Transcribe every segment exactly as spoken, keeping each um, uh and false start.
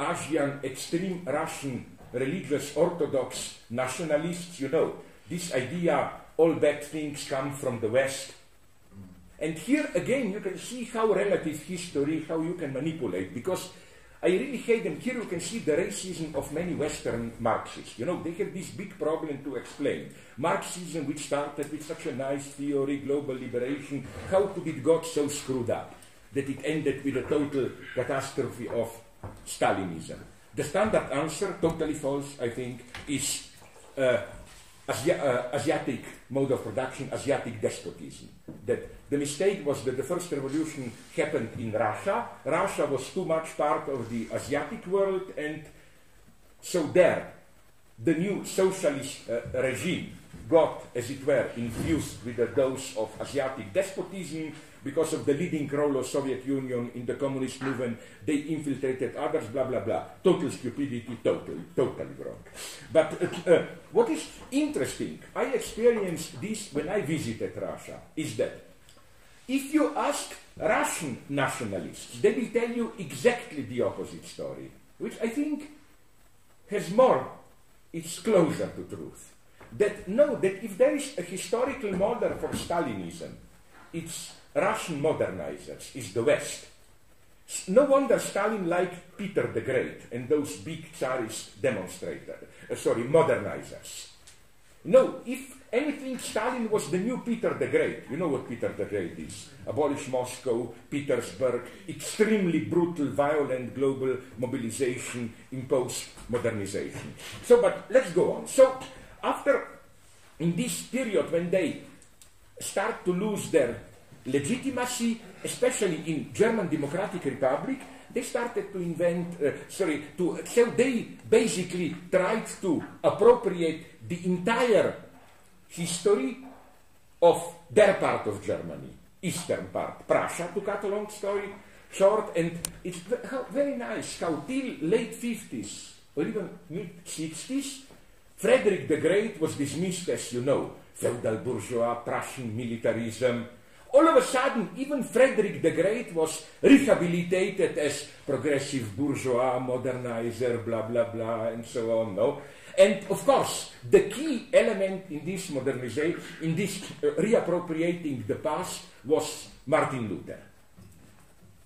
Asian extreme Russian religious Orthodox nationalists, you know, this idea, all bad things come from the West. And here again you can see how relative history, how you can manipulate, because I really hate them. Here you can see the racism of many Western Marxists. You know, they have this big problem to explain. Marxism, which started with such a nice theory, global liberation, how could it got so screwed up that it ended with a total catastrophe of Stalinism? The standard answer, totally false, I think, is uh, Asi uh, Asiatic mode of production, Asiatic despotism. That the mistake was that the first revolution happened in Russia. Russia was too much part of the Asiatic world, and so there the new socialist uh, regime got, as it were, infused with a dose of Asiatic despotism. Because of the leading role of Soviet Union in the communist movement, they infiltrated others, blah, blah, blah. Total stupidity, total, totally wrong. But uh, uh, what is interesting, I experienced this when I visited Russia, is that if you ask Russian nationalists, they will tell you exactly the opposite story, which I think has more, it's closer to truth. That, no, that if there is a historical model for Stalinism, it's Russian modernizers, is the West. No wonder Stalin liked Peter the Great and those big Tsarist demonstrators, uh, sorry, modernizers. No, if anything, Stalin was the new Peter the Great. You know what Peter the Great is. Abolish Moscow, Petersburg, extremely brutal, violent global mobilization, imposed modernization. So, but let's go on. So, after, in this period when they start to lose their legitimacy, especially in German Democratic Republic, they started to invent, uh, sorry, to, so they basically tried to appropriate the entire history of their part of Germany, eastern part, Prussia, to cut a long story short. And it's very nice how till late fifties, or even mid sixties, Frederick the Great was dismissed as, you know, feudal bourgeois, Prussian militarism. All of a sudden, even Frederick the Great was rehabilitated as progressive bourgeois, modernizer, blah, blah, blah, and so on, no? And, of course, the key element in this modernization, in this uh, reappropriating the past, was Martin Luther.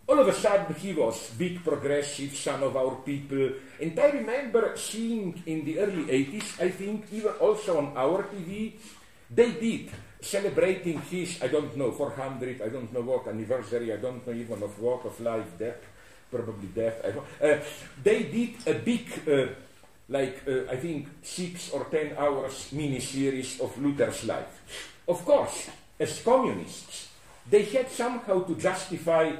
All of a sudden, he was big progressive, son of our people. And I remember seeing in the early eighties, I think, even also on our T V, they did, celebrating his, I don't know, four hundred, I don't know what, anniversary, I don't know even of what, of life, death, probably death. I don't, uh, they did a big, uh, like, uh, I think, six or ten hours mini-series of Luther's life. Of course, as communists, they had somehow to justify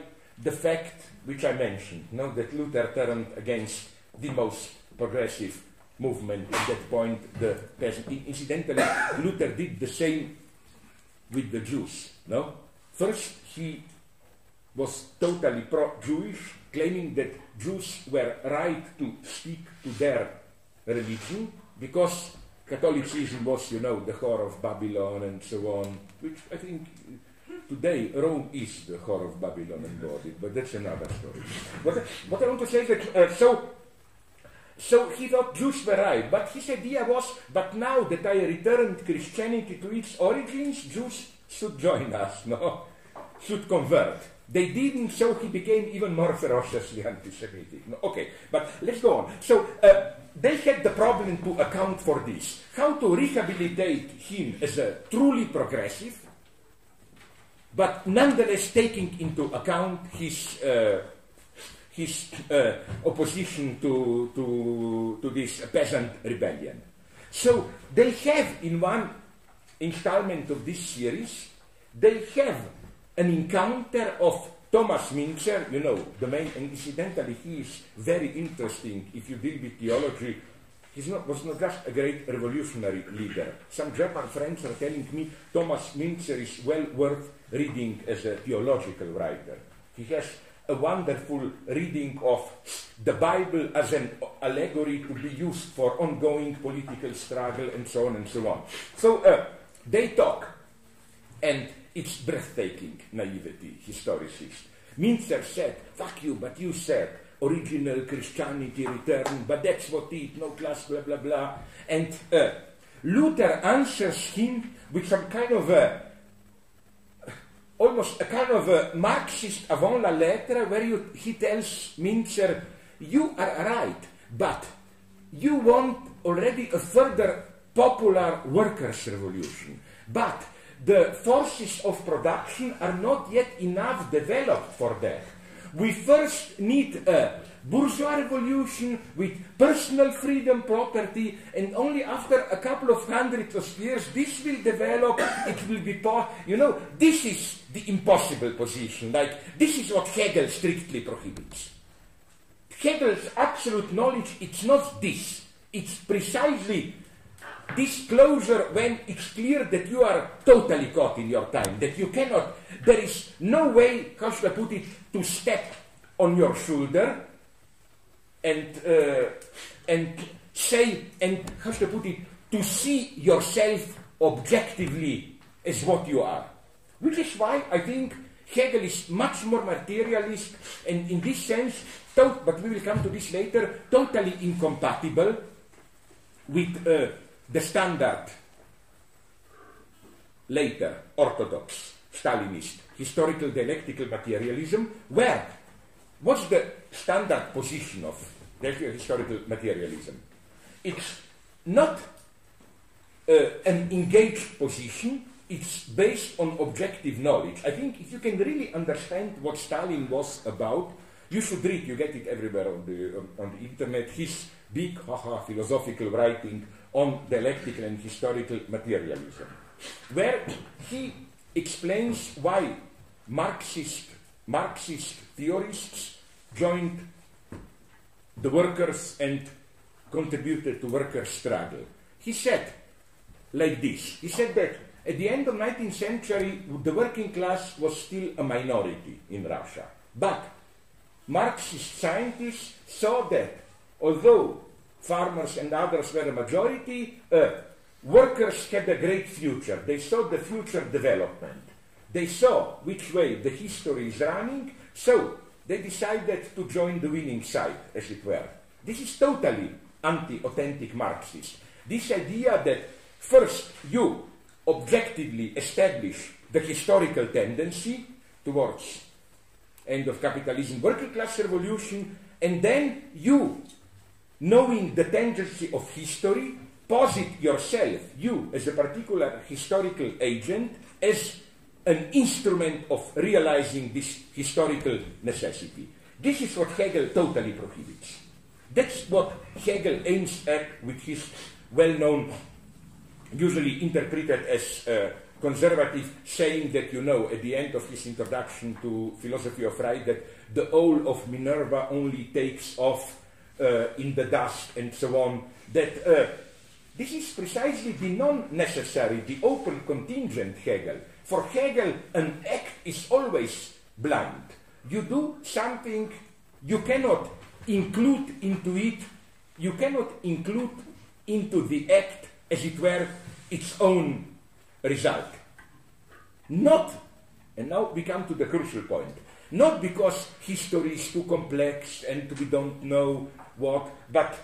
the fact, which I mentioned, no, that Luther turned against the most progressive movement at that point, the peasant. Incidentally, Luther did the same with the Jews, no? First, he was totally pro-Jewish, claiming that Jews were right to stick to their religion, because Catholicism was, you know, the whore of Babylon and so on, which I think today Rome is the whore of Babylon embodied, but that's another story. What, what I want to say is that, uh, so, So he thought Jews were right, but his idea was, but now that I returned Christianity to its origins, Jews should join us, no? Should convert. They didn't, so he became even more ferociously anti-Semitic. No? Okay, but let's go on. So uh, they had the problem to account for this. How to rehabilitate him as a truly progressive, but nonetheless taking into account his uh, his uh, opposition to, to, to this peasant rebellion. So they have, in one installment of this series, they have an encounter of Thomas Müntzer, you know, the main, and incidentally he is very interesting if you deal with theology. He was not just a great revolutionary leader. Some German friends are telling me Thomas Müntzer is well worth reading as a theological writer. He has a wonderful reading of the Bible as an allegory to be used for ongoing political struggle and so on and so on. So uh, they talk, and it's breathtaking naivety, historicist. Müntzer said, fuck you, but you said, original Christianity returned, but that's what it, no class, blah, blah, blah. And uh, Luther answers him with some kind of a, almost a kind of a Marxist avant la lettre, where you, he tells Müntzer, you are right, but you want already a further popular workers' revolution. But the forces of production are not yet enough developed for that. We first need a bourgeois revolution with personal freedom, property, and only after a couple of hundred of years this will develop, it will be po you know, this is the impossible position. Like, this is what Hegel strictly prohibits. Hegel's absolute knowledge, it's not this. It's precisely this closure when it's clear that you are totally caught in your time, that you cannot, there is no way, how should I put it, to step on your shoulder and, uh, and say, and how should I put it, to see yourself objectively as what you are. Which is why I think Hegel is much more materialist and in this sense, but we will come to this later, totally incompatible with uh, the standard, later, orthodox, Stalinist, historical dialectical materialism, where, what's the standard position of historical materialism? It's not uh, an engaged position, it's based on objective knowledge. I think if you can really understand what Stalin was about, you should read, you get it everywhere on the, on, on the internet, his big, haha, philosophical writing on dialectical and historical materialism, where he explains why Marxist, Marxist theorists joined the workers and contributed to workers' struggle. He said like this, he said that at the end of the nineteenth century, the working class was still a minority in Russia, but Marxist scientists saw that, although farmers and others were a majority, uh, workers had a great future. They saw the future development. They saw which way the history is running, so they decided to join the winning side, as it were. This is totally anti-authentic Marxist. This idea that first you objectively establish the historical tendency towards end of capitalism, working class revolution, and then you, knowing the tendency of history, posit yourself, you as a particular historical agent, as an instrument of realizing this historical necessity. This is what Hegel totally prohibits. That's what Hegel aims at with his well-known, usually interpreted as uh, conservative saying that, you know, at the end of his introduction to Philosophy of Right, that the owl of Minerva only takes off uh, in the dusk and so on, that uh, this is precisely the non-necessary, the open contingent Hegel. For Hegel, an act is always blind. You do something, you cannot include into it, you cannot include into the act, as it were, its own result. Not, and now we come to the crucial point, not because history is too complex and we don't know what, but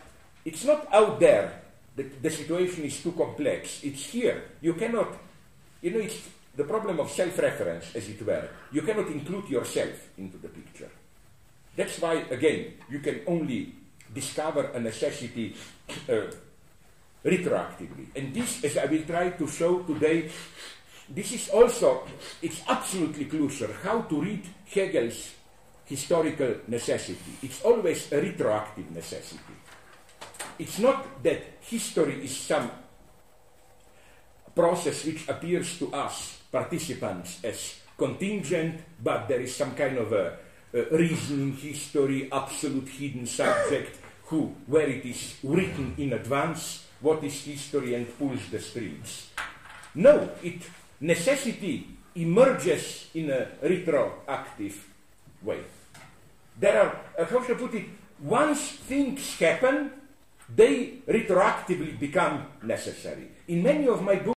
it's not out there that the situation is too complex. It's here. You cannot, you know, it's the problem of self-reference, as it were. You cannot include yourself into the picture. That's why, again, you can only discover a necessity uh, retroactively. And this, as I will try to show today, this is also, it's absolutely crucial how to read Hegel's historical necessity. It's always a retroactive necessity. It's not that history is some process which appears to us, participants, as contingent, but there is some kind of a, a reasoning history, absolute hidden subject, who, where it is written in advance, what is history and pulls the strings. No, it necessity emerges in a retroactive way. There are, uh, how should I put it, once things happen, they retroactively become necessary. In many of my books,